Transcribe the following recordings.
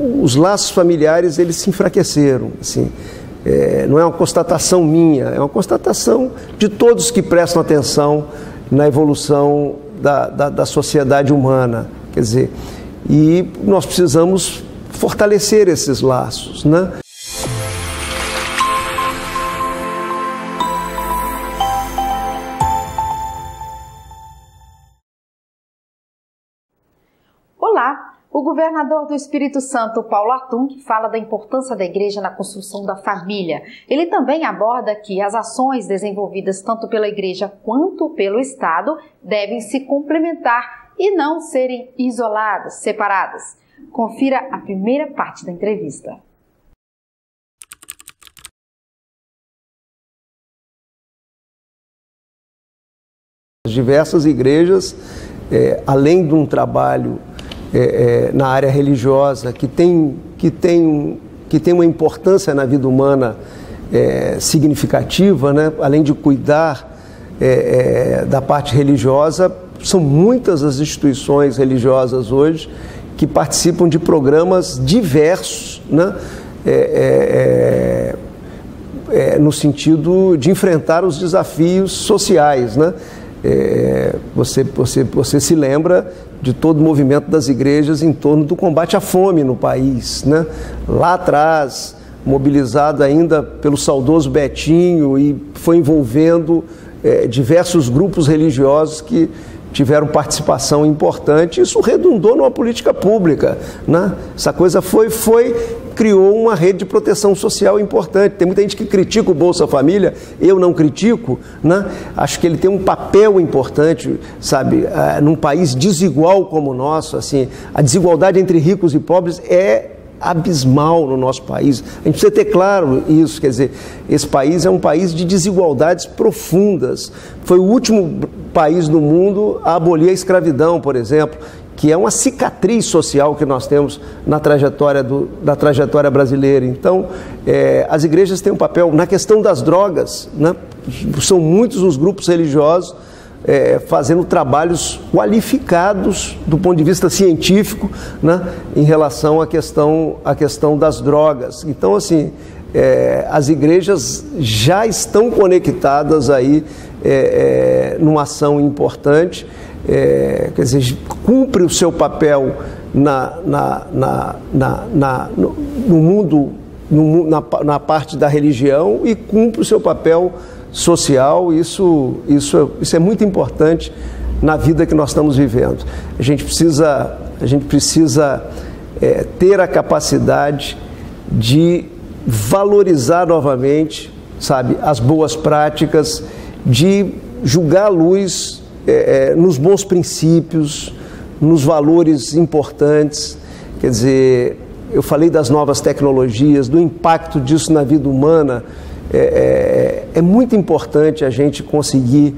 os laços familiares eles se enfraqueceram, assim. Não é uma constatação minha, é uma constatação de todos que prestam atenção na evolução da sociedade humana, quer dizer, e nós precisamos fortalecer esses laços, né? Olá! O governador do Espírito Santo, Paulo Hartung, fala da importância da igreja na construção da família. Ele também aborda que as ações desenvolvidas tanto pela igreja quanto pelo Estado devem se complementar e não serem isoladas, separadas. Confira a primeira parte da entrevista. As diversas igrejas, além de um trabalho na área religiosa, que tem uma importância na vida humana significativa, né? Além de cuidar da parte religiosa, são muitas as instituições religiosas hoje que participam de programas diversos, né? No sentido de enfrentar os desafios sociais, né? Você se lembra de todo o movimento das igrejas em torno do combate à fome no país, né? Lá atrás, mobilizado ainda pelo saudoso Betinho, e foi envolvendo diversos grupos religiosos que tiveram participação importante. Isso redundou numa política pública, né? Essa coisa criou uma rede de proteção social importante. Tem muita gente que critica o Bolsa Família, eu não critico, né? Acho que ele tem um papel importante, sabe, num país desigual como o nosso, assim, a desigualdade entre ricos e pobres é abismal no nosso país. A gente precisa ter claro isso, quer dizer, esse país é um país de desigualdades profundas. Foi o último país do mundo a abolir a escravidão, por exemplo, que é uma cicatriz social que nós temos na trajetória, da trajetória brasileira. Então, as igrejas têm um papel na questão das drogas, né? São muitos os grupos religiosos fazendo trabalhos qualificados do ponto de vista científico, né, em relação à questão das drogas. Então, assim, as igrejas já estão conectadas aí numa ação importante, quer dizer, cumpre o seu papel no mundo, na parte da religião, e cumpre o seu papel social. Isso é muito importante na vida que nós estamos vivendo. A gente precisa ter a capacidade de valorizar novamente, sabe, as boas práticas, de julgar a luz nos bons princípios, nos valores importantes. Quer dizer, eu falei das novas tecnologias, do impacto disso na vida humana. É muito importante a gente conseguir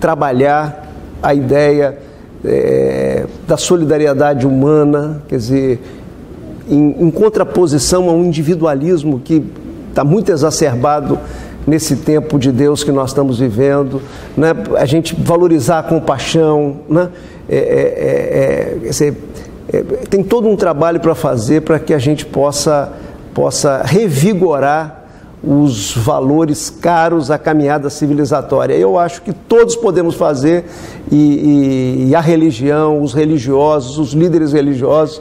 trabalhar a ideia da solidariedade humana, quer dizer, em contraposição a um individualismo que está muito exacerbado nesse tempo de Deus que nós estamos vivendo, né? A gente valorizar a compaixão, né? Tem todo um trabalho para fazer para que a gente possa revigorar os valores caros à caminhada civilizatória. Eu acho que todos podemos fazer, e a religião, os religiosos, os líderes religiosos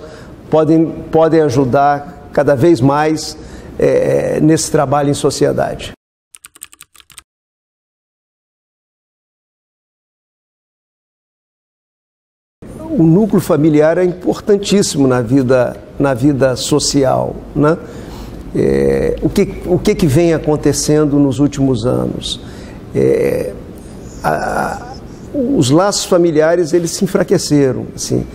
podem ajudar cada vez mais nesse trabalho em sociedade. O núcleo familiar é importantíssimo na vida social, né? O que vem acontecendo nos últimos anos? Os laços familiares eles se enfraqueceram, assim.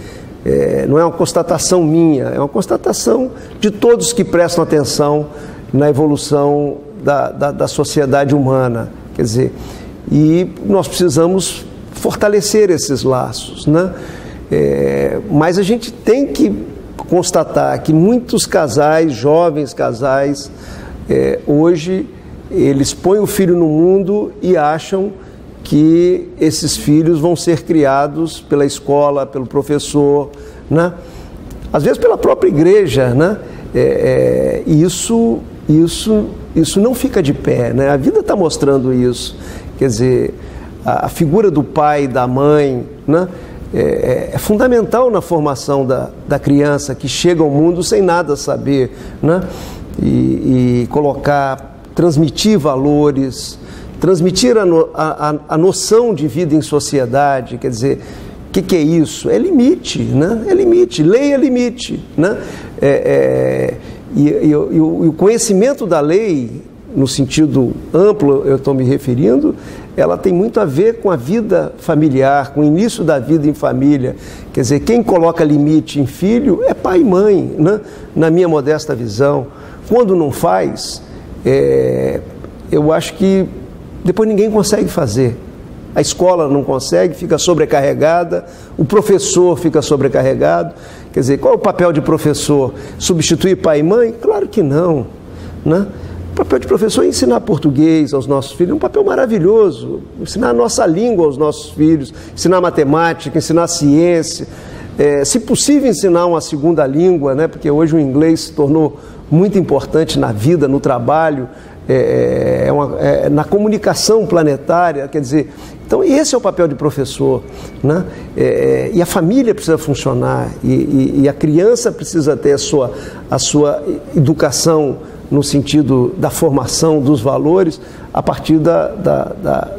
Não é uma constatação minha, é uma constatação de todos que prestam atenção na evolução da sociedade humana, quer dizer, e nós precisamos fortalecer esses laços, né? Mas a gente tem que constatar que muitos casais, jovens casais, hoje eles põem o filho no mundo e acham que esses filhos vão ser criados pela escola, pelo professor, né? às vezes pela própria igreja, né? Isso não fica de pé, né? A vida está mostrando isso. Quer dizer, a figura do pai, da mãe, né? É fundamental na formação da criança que chega ao mundo sem nada saber, né? E colocar, transmitir valores, transmitir a noção de vida em sociedade, quer dizer, o que é isso? É limite, né? É limite, lei é limite, né? E o conhecimento da lei, no sentido amplo eu estou me referindo, ela tem muito a ver com a vida familiar, com o início da vida em família. Quer dizer, quem coloca limite em filho é pai e mãe, né? Na minha modesta visão. Quando não faz, eu acho que depois ninguém consegue fazer. A escola não consegue, fica sobrecarregada, o professor fica sobrecarregado. Quer dizer, qual é o papel de professor? Substituir pai e mãe? Claro que não, né? O papel de professor é ensinar português aos nossos filhos, é um papel maravilhoso, ensinar a nossa língua aos nossos filhos, ensinar matemática, ensinar ciência, se possível ensinar uma segunda língua, né? Porque hoje o inglês se tornou muito importante na vida, no trabalho, na comunicação planetária, quer dizer, então esse é o papel de professor, né? E a família precisa funcionar, e a criança precisa ter a sua educação no sentido da formação dos valores a partir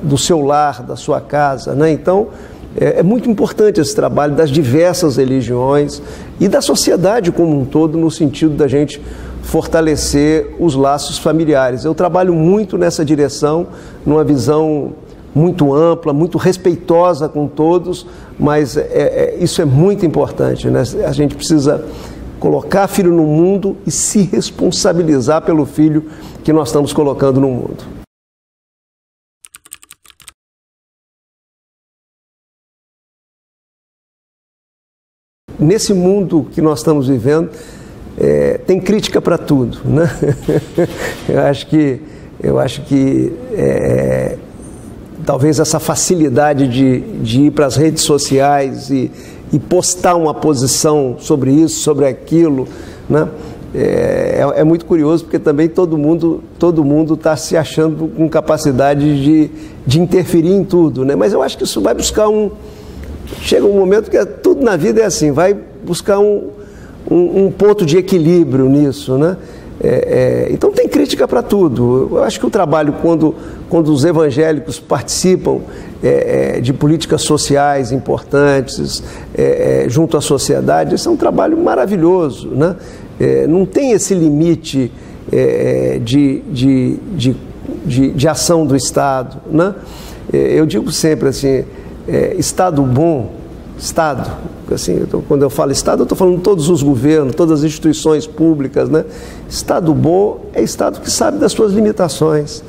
do seu lar, da sua casa, né? Então é muito importante esse trabalho das diversas religiões e da sociedade como um todo, no sentido da gente fortalecer os laços familiares. Eu trabalho muito nessa direção, numa visão muito ampla, muito respeitosa com todos, mas isso é muito importante, né? A gente precisa colocar filho no mundo e se responsabilizar pelo filho que nós estamos colocando no mundo. Nesse mundo que nós estamos vivendo, tem crítica para tudo, né? Eu acho que talvez essa facilidade de ir para as redes sociais e postar uma posição sobre isso, sobre aquilo, né? É muito curioso, porque também todo mundo está se achando com capacidade de interferir em tudo, né? Mas eu acho que isso vai buscar chega um momento que tudo na vida é assim, vai buscar um ponto de equilíbrio nisso, né? Então tem crítica para tudo. Eu acho que o trabalho, quando os evangélicos participam de políticas sociais importantes junto à sociedade, isso é um trabalho maravilhoso, né? Não tem esse limite de ação do Estado, né? Eu digo sempre assim, Estado bom, Estado, assim, quando eu falo Estado, eu estou falando todos os governos, todas as instituições públicas, né? Estado bom é Estado que sabe das suas limitações.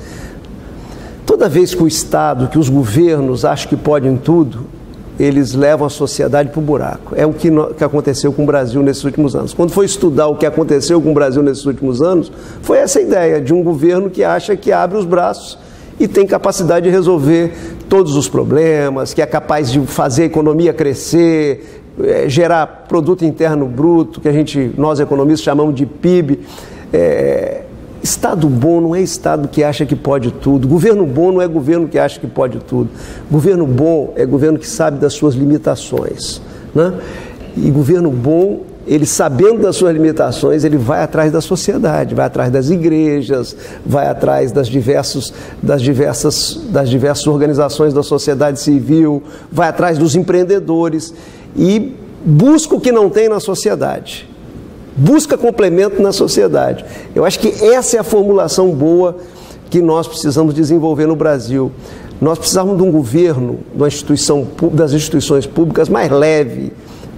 Toda vez que o Estado, que os governos acham que podem tudo, eles levam a sociedade para o buraco. É o que aconteceu com o Brasil nesses últimos anos. Quando foi estudar o que aconteceu com o Brasil nesses últimos anos, foi essa ideia de um governo que acha que abre os braços e tem capacidade de resolver todos os problemas, que é capaz de fazer a economia crescer, gerar produto interno bruto, que nós economistas chamamos de PIB. Estado bom não é Estado que acha que pode tudo. Governo bom não é governo que acha que pode tudo. Governo bom é governo que sabe das suas limitações, né? E governo bom, ele sabendo das suas limitações, ele vai atrás da sociedade, vai atrás das igrejas, vai atrás das diversas organizações da sociedade civil, vai atrás dos empreendedores e busca o que não tem na sociedade, busca complemento na sociedade. Eu acho que essa é a formulação boa que nós precisamos desenvolver no Brasil. Nós precisamos de um governo, de uma instituição, das instituições públicas mais leve,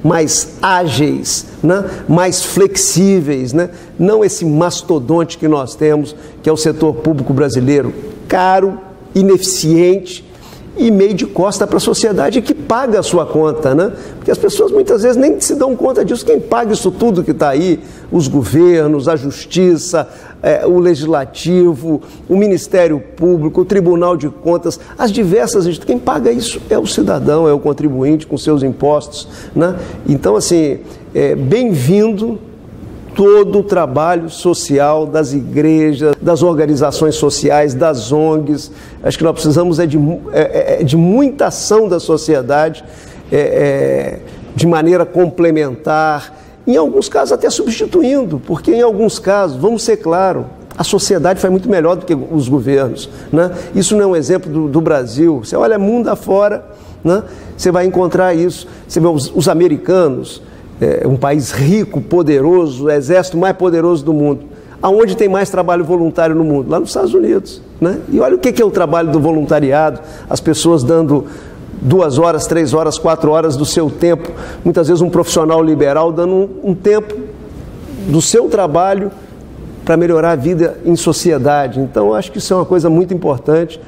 mais ágeis, né? Mais flexíveis, né? Não esse mastodonte que nós temos, que é o setor público brasileiro, caro, ineficiente e meio de costa para a sociedade, que paga a sua conta, né? Porque as pessoas muitas vezes nem se dão conta disso. Quem paga isso tudo que está aí? Os governos, a justiça, o legislativo, o Ministério Público, o Tribunal de Contas, as diversas instituições. Quem paga isso é o cidadão, é o contribuinte com seus impostos, né? Então, assim, bem-vindo todo o trabalho social das igrejas, das organizações sociais, das ONGs. Acho que nós precisamos de muita ação da sociedade, de maneira complementar, em alguns casos até substituindo, porque em alguns casos, vamos ser claros, a sociedade faz muito melhor do que os governos, né? Isso não é um exemplo do Brasil. Você olha mundo afora, né? Você vai encontrar isso. Você vê os americanos, um país rico, poderoso, o exército mais poderoso do mundo. Aonde tem mais trabalho voluntário no mundo? Lá nos Estados Unidos, né? E olha o que é o trabalho do voluntariado, as pessoas dando 2 horas, 3 horas, 4 horas do seu tempo, muitas vezes um profissional liberal dando um tempo do seu trabalho para melhorar a vida em sociedade. Então, eu acho que isso é uma coisa muito importante.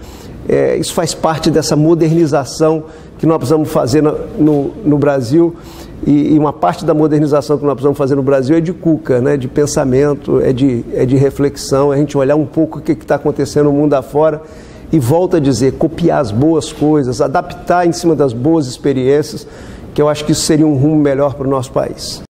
Isso faz parte dessa modernização que nós precisamos fazer no Brasil. E uma parte da modernização que nós precisamos fazer no Brasil é de cuca, né? De pensamento, de reflexão, é a gente olhar um pouco o que está acontecendo no mundo afora e, volta a dizer, copiar as boas coisas, adaptar em cima das boas experiências, que eu acho que isso seria um rumo melhor para o nosso país.